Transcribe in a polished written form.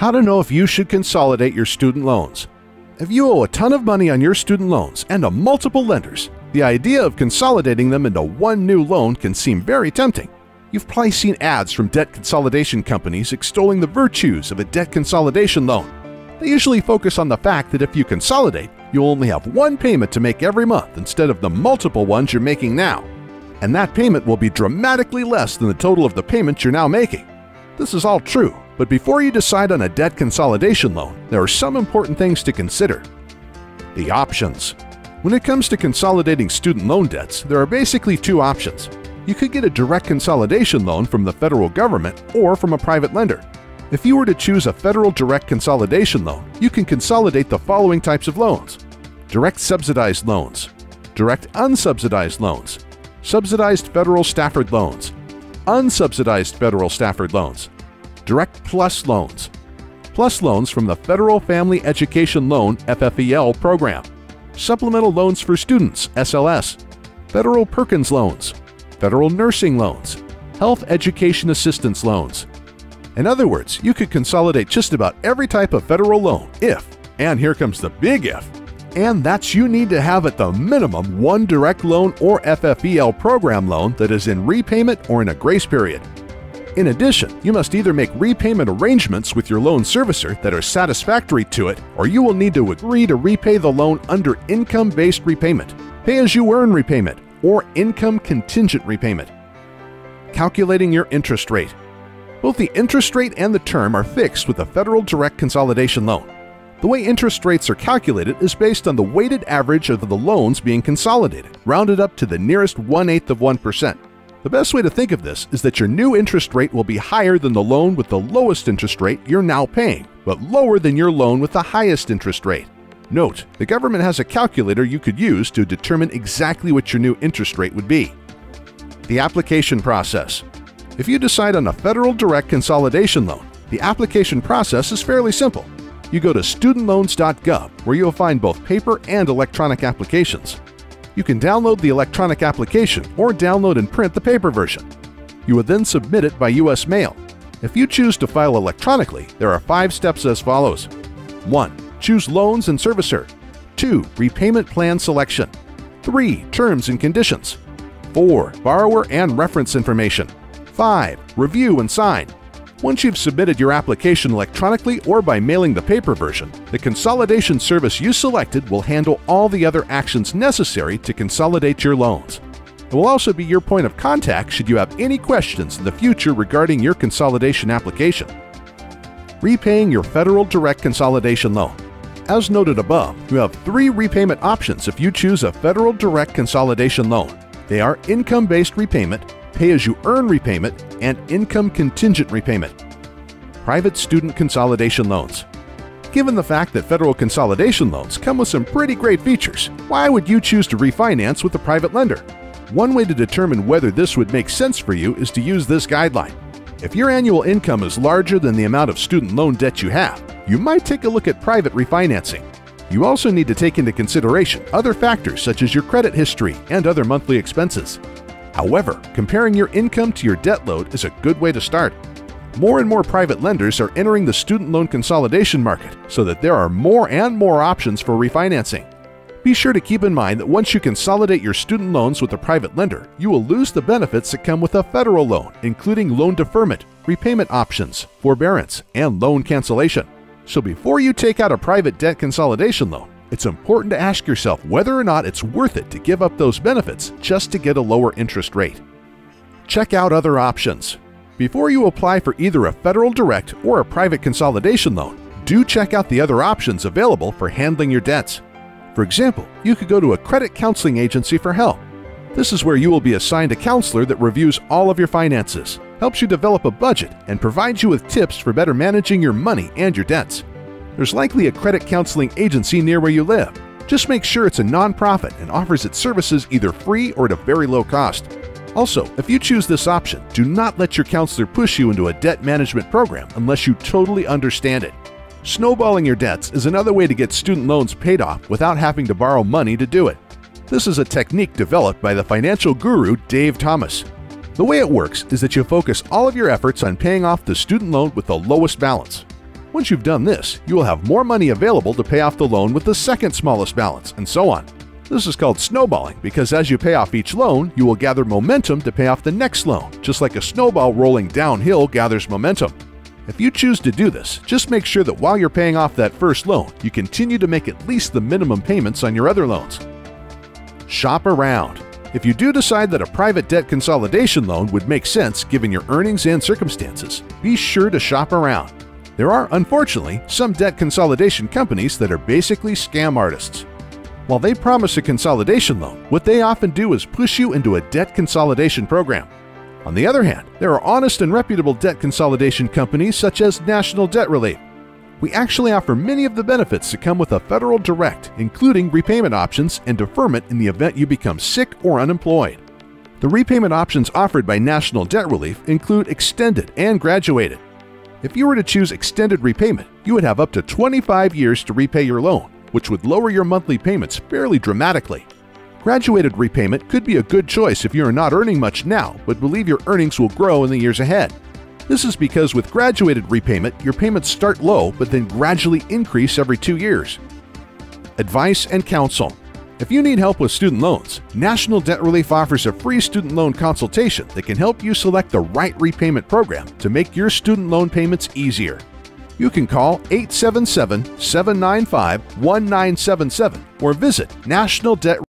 How to know if you should consolidate your student loans. If you owe a ton of money on your student loans and to multiple lenders, the idea of consolidating them into one new loan can seem very tempting. You've probably seen ads from debt consolidation companies extolling the virtues of a debt consolidation loan. They usually focus on the fact that if you consolidate, you'll only have one payment to make every month instead of the multiple ones you're making now. And that payment will be dramatically less than the total of the payments you're now making. This is all true. But before you decide on a debt consolidation loan, there are some important things to consider. The options. When it comes to consolidating student loan debts, there are basically two options. You could get a direct consolidation loan from the federal government or from a private lender. If you were to choose a federal direct consolidation loan, you can consolidate the following types of loans: direct subsidized loans, direct unsubsidized loans, subsidized federal Stafford loans, unsubsidized federal Stafford loans, direct plus loans from the Federal Family Education Loan FFEL program, supplemental loans for students SLS, federal Perkins loans, federal nursing loans, health education assistance loans. In other words, you could consolidate just about every type of federal loan if, and here comes the big if, and that's you need to have at the minimum one direct loan or FFEL program loan that is in repayment or in a grace period. In addition, you must either make repayment arrangements with your loan servicer that are satisfactory to it, or you will need to agree to repay the loan under income-based repayment, pay-as-you-earn repayment, or income-contingent repayment. Calculating your interest rate. Both the interest rate and the term are fixed with a federal direct consolidation loan. The way interest rates are calculated is based on the weighted average of the loans being consolidated, rounded up to the nearest 1/8 of 1%. The best way to think of this is that your new interest rate will be higher than the loan with the lowest interest rate you're now paying, but lower than your loan with the highest interest rate. Note, the government has a calculator you could use to determine exactly what your new interest rate would be. The application process. If you decide on a federal direct consolidation loan, the application process is fairly simple. You go to studentloans.gov, where you'll find both paper and electronic applications. You can download the electronic application or download and print the paper version. You will then submit it by U.S. mail. If you choose to file electronically, there are 5 steps as follows. 1. Choose loans and servicer. 2. Repayment plan selection. 3. Terms and conditions. 4. Borrower and reference information. 5. Review and sign. Once you've submitted your application electronically or by mailing the paper version, the consolidation service you selected will handle all the other actions necessary to consolidate your loans. It will also be your point of contact should you have any questions in the future regarding your consolidation application. Repaying your federal direct consolidation loan. As noted above, you have 3 repayment options if you choose a federal direct consolidation loan. They are income-based repayment, pay-as-you-earn repayment, and income-contingent repayment. Private student consolidation loans. Given the fact that federal consolidation loans come with some pretty great features, why would you choose to refinance with a private lender? One way to determine whether this would make sense for you is to use this guideline. If your annual income is larger than the amount of student loan debt you have, you might take a look at private refinancing. You also need to take into consideration other factors such as your credit history and other monthly expenses. However, comparing your income to your debt load is a good way to start. More and more private lenders are entering the student loan consolidation market so that there are more and more options for refinancing. Be sure to keep in mind that once you consolidate your student loans with a private lender, you will lose the benefits that come with a federal loan, including loan deferment, repayment options, forbearance, and loan cancellation. So before you take out a private debt consolidation loan, it's important to ask yourself whether or not it's worth it to give up those benefits just to get a lower interest rate. Check out other options. Before you apply for either a federal direct or a private consolidation loan, do check out the other options available for handling your debts. For example, you could go to a credit counseling agency for help. This is where you will be assigned a counselor that reviews all of your finances, helps you develop a budget, and provides you with tips for better managing your money and your debts. There's likely a credit counseling agency near where you live. Just make sure it's a nonprofit and offers its services either free or at a very low cost. Also, if you choose this option, do not let your counselor push you into a debt management program unless you totally understand it. Snowballing your debts is another way to get student loans paid off without having to borrow money to do it. This is a technique developed by the financial guru Dave Thomas. The way it works is that you focus all of your efforts on paying off the student loan with the lowest balance. Once you've done this, you will have more money available to pay off the loan with the second smallest balance, and so on. This is called snowballing because as you pay off each loan, you will gather momentum to pay off the next loan, just like a snowball rolling downhill gathers momentum. If you choose to do this, just make sure that while you're paying off that first loan, you continue to make at least the minimum payments on your other loans. Shop around. If you do decide that a private debt consolidation loan would make sense given your earnings and circumstances, be sure to shop around. There are, unfortunately, some debt consolidation companies that are basically scam artists. While they promise a consolidation loan, what they often do is push you into a debt consolidation program. On the other hand, there are honest and reputable debt consolidation companies such as National Debt Relief. We actually offer many of the benefits that come with a Federal Direct, including repayment options and deferment in the event you become sick or unemployed. The repayment options offered by National Debt Relief include extended and graduated. If you were to choose extended repayment, you would have up to 25 years to repay your loan, which would lower your monthly payments fairly dramatically. Graduated repayment could be a good choice if you are not earning much now, but believe your earnings will grow in the years ahead. This is because with graduated repayment, your payments start low but then gradually increase every 2 years. Advice and counsel. If you need help with student loans, National Debt Relief offers a free student loan consultation that can help you select the right repayment program to make your student loan payments easier. You can call 877-795-1977 or visit National Debt Relief.